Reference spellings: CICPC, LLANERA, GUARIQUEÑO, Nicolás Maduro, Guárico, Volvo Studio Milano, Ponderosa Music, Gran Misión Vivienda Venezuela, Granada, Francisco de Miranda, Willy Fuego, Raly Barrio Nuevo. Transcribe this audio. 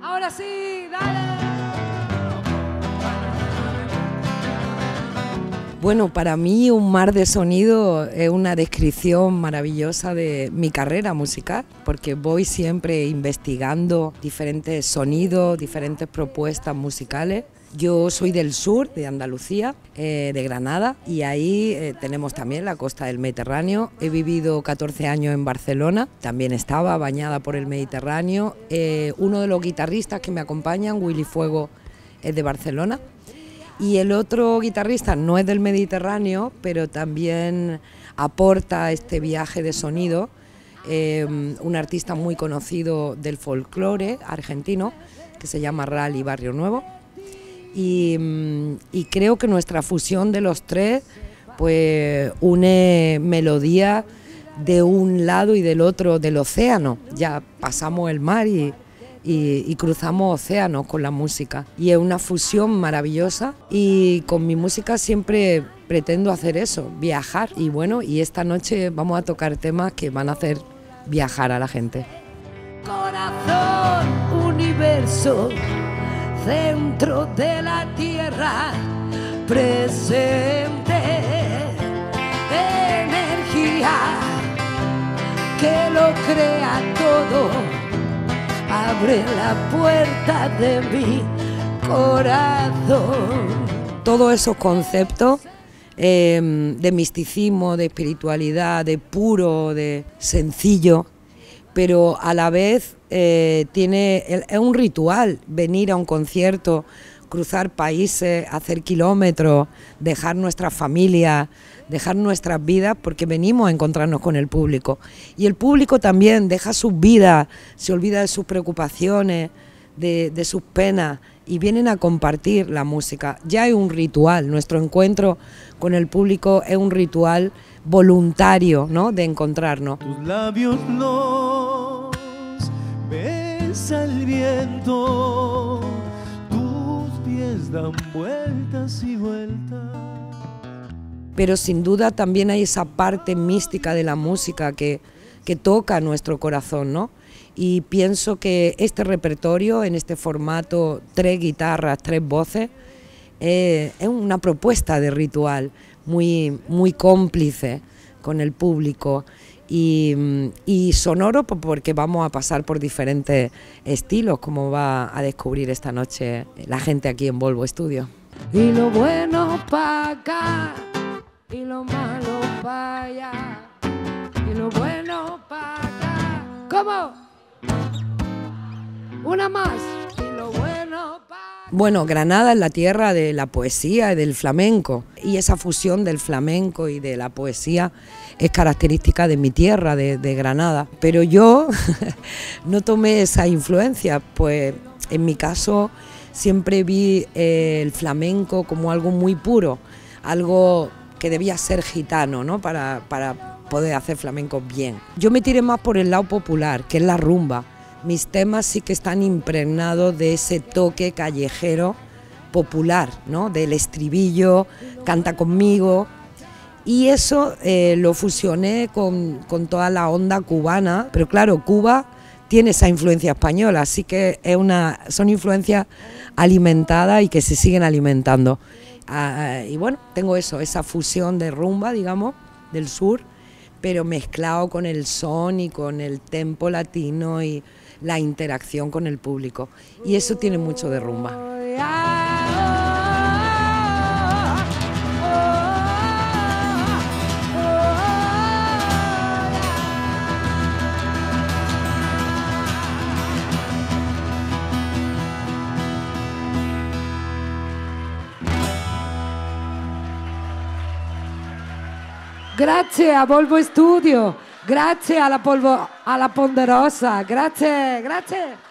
Ahora sí, dale. Bueno, para mí un mar de sonido es una descripción maravillosa de mi carrera musical, porque voy siempre investigando diferentes sonidos, diferentes propuestas musicales. Yo soy del sur, de Andalucía, de Granada, y ahí tenemos también la costa del Mediterráneo. He vivido 14 años en Barcelona, también estaba bañada por el Mediterráneo. Uno de los guitarristas que me acompañan, Willy Fuego, es de Barcelona. Y el otro guitarrista no es del Mediterráneo, pero también aporta a este viaje de sonido, un artista muy conocido del folclore argentino, que se llama Raly Barrio Nuevo. Y creo que nuestra fusión de los tres pues une melodía de un lado y del otro del océano. Ya pasamos el mar y cruzamos océanos con la música, y es una fusión maravillosa, y con mi música siempre pretendo hacer eso, viajar. Y bueno, y esta noche vamos a tocar temas que van a hacer viajar a la gente. Corazón, universo, centro de la tierra, presente, energía que lo crea todo, abre la puerta de mi corazón. Todos esos conceptos de misticismo, de espiritualidad, de puro, de sencillo, pero a la vez es un ritual venir a un concierto, cruzar países, hacer kilómetros, dejar nuestras familias, dejar nuestras vidas, porque venimos a encontrarnos con el público. Y el público también deja sus vidas, se olvida de sus preocupaciones, de sus penas, y vienen a compartir la música. Ya es un ritual, nuestro encuentro con el público es un ritual voluntario, ¿no?, de encontrarnos. Tus labios los besa el viento, tus pies dan vueltas y vueltas. Pero sin duda también hay esa parte mística de la música que toca nuestro corazón, ¿no? Y pienso que este repertorio, en este formato, 3 guitarras, 3 voces, es una propuesta de ritual muy, muy cómplice con el público y sonoro, porque vamos a pasar por diferentes estilos, como va a descubrir esta noche la gente aquí en Volvo Studio. Y lo bueno pa' acá, y lo malo para allá, y lo bueno para acá. ¿Cómo? Una más. Y lo bueno para... Bueno, Granada es la tierra de la poesía y del flamenco, y esa fusión del flamenco y de la poesía es característica de mi tierra, de Granada. Pero yo no tomé esa influencia, pues en mi caso siempre vi el flamenco como algo muy puro, algo que debía ser gitano, ¿no?, para poder hacer flamenco bien. Yo me tiré más por el lado popular, que es la rumba. Mis temas sí que están impregnados de ese toque callejero popular, ¿no?, del estribillo, canta conmigo, y eso lo fusioné con toda la onda cubana. Pero claro, Cuba tiene esa influencia española, así que son influencias alimentadas y que se siguen alimentando. Y bueno, tengo esa fusión de rumba, digamos, del sur, pero mezclado con el son y con el tempo latino y la interacción con el público. Y eso tiene mucho de rumba. Grazie a Volvo Studio, grazie alla Ponderosa, grazie, grazie.